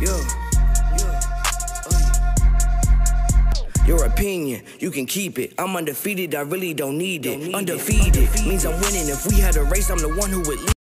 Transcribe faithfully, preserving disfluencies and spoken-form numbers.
Yo, yo, your opinion, you can keep it. I'm undefeated, I really don't need it. Undefeated means I'm winning. If we had a race, I'm the one who would lead.